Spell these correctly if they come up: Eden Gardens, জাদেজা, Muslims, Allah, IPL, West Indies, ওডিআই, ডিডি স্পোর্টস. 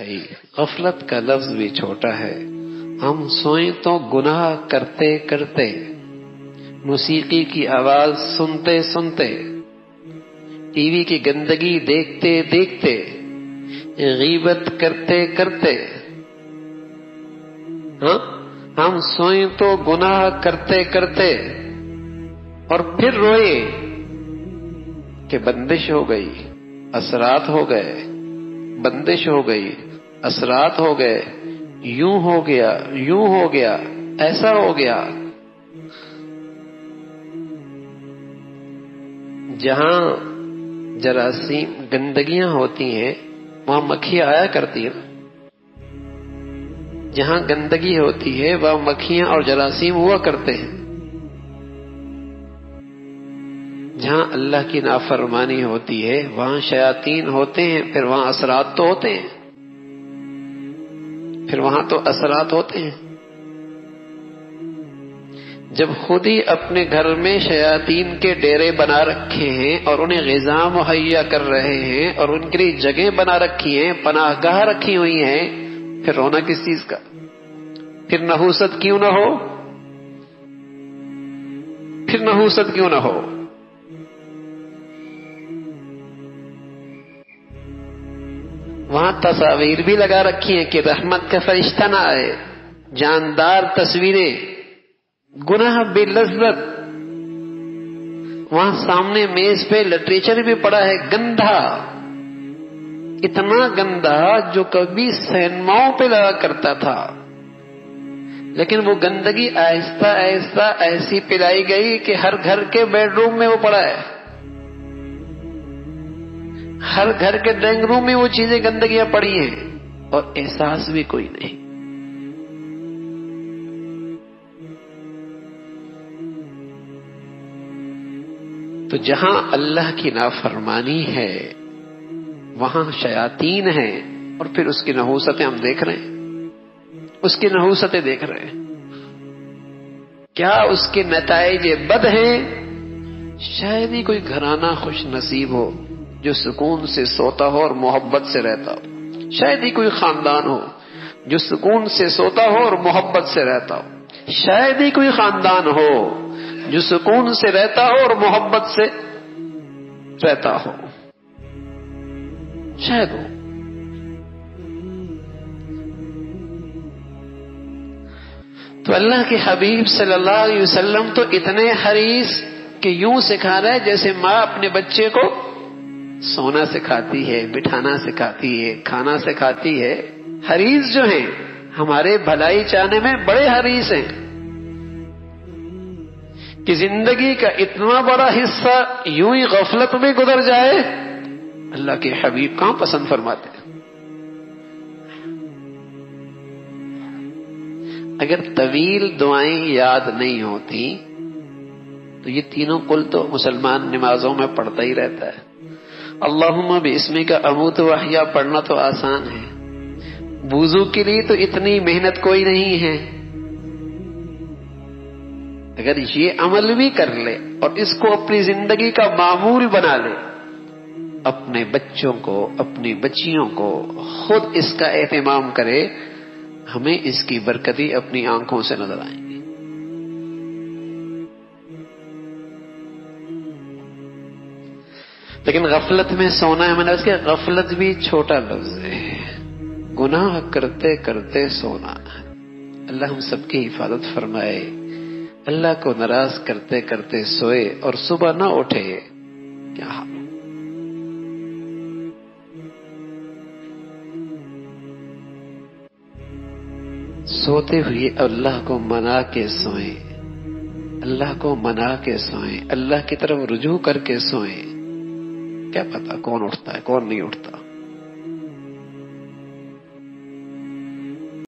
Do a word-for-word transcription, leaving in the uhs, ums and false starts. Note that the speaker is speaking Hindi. भाई, गफलत का लफ्ज भी छोटा है। हम सोए तो गुनाह करते करते, मौसीकी की आवाज सुनते सुनते, टीवी की गंदगी देखते देखते, गीबत करते करते। हाँ, हम सोए तो गुनाह करते करते और फिर रोए कि बंदिश हो गई, असरात हो गए, बंदिश हो गई, असरात हो गए, यूं हो गया, यूं हो गया, ऐसा हो गया। जहां जरासीम गंदगियां होती हैं वहां मक्खियां आया करती हैं। जहां गंदगी होती है वहां मक्खियां और जरासीम हुआ करते हैं। जहां अल्लाह की नाफरमानी होती है वहां शयातीन होते हैं, फिर वहां असरात तो होते हैं, फिर वहां तो असरात होते हैं। जब खुद ही अपने घर में शयातीन के डेरे बना रखे हैं और उन्हें ग़िज़ा मुहैया कर रहे हैं और उनके लिए जगह बना रखी है, पनाहगाह रखी हुई है, फिर रोना किस चीज का? फिर नहूसत क्यों ना हो? फिर नहूसत क्यों ना हो? वहां तस्वीर भी लगा रखी है कि रहमत का फरिश्ता ना आए, जानदार तस्वीरें, गुनाह बेलज़्ज़त। वहां सामने मेज पे लिटरेचर भी पड़ा है, गंदा, इतना गंदा जो कभी सहनमाओं पे लगा करता था, लेकिन वो गंदगी आहिस्ता आहिस्ता ऐसी पिलाई गई कि हर घर के बेडरूम में वो पड़ा है, हर घर के ड्राइंग रूम में वो चीजें गंदगियां पड़ी हैं और एहसास भी कोई नहीं। तो जहां अल्लाह की नाफरमानी है वहां शयातीन है और फिर उसकी नहूसतें हम देख रहे हैं, उसकी नहूसतें देख रहे हैं। क्या उसके नताइज बद हैं? शायद ही कोई घराना खुश नसीब हो जो सुकून से सोता हो और मोहब्बत से रहता हो। शायद ही कोई खानदान हो जो सुकून से सोता हो और मोहब्बत से रहता हो। शायद ही कोई खानदान हो जो सुकून से रहता हो और मोहब्बत से रहता हो। शायद हो। तो अल्लाह के हबीब सल्लल्लाहु अलैहि वसल्लम तो इतने हरीस कि यूं सिखा रहे हैं जैसे माँ अपने बच्चे को सोना सिखाती है, बिठाना सिखाती है, खाना सिखाती है। हरीस जो हैं, हमारे भलाई चाहने में बड़े हरीस हैं कि जिंदगी का इतना बड़ा हिस्सा यूं ही गफलत में गुजर जाए। अल्लाह के हबीब कहां पसंद फरमाते हैं। अगर तवील दुआएं याद नहीं होती तो ये तीनों कुल तो मुसलमान नमाजों में पढ़ता ही रहता है। अल्लाहुम्मा बिस्मिक का अमूतु व अहया पढ़ना तो आसान है, वुजू के लिए तो इतनी मेहनत कोई नहीं है। अगर ये अमल भी कर ले और इसको अपनी जिंदगी का मामूल बना ले, अपने बच्चों को, अपनी बच्चियों को खुद इसका एहतमाम करे, हमें इसकी बरकती अपनी आंखों से नजर आएंगी। लेकिन गफलत में सोना है, मैंने उसके गफलत भी छोटा लफ्ज है, गुनाह करते करते सोना। अल्लाह हम सबकी हिफाजत फरमाए। अल्लाह को नाराज करते करते सोए और सुबह ना उठे, क्या हाल। सोते हुए अल्लाह को मना के सोए, अल्लाह को मना के सोए, अल्लाह की तरफ रुजू करके सोए। क्या पता कौन उठता है, कौन नहीं उठता।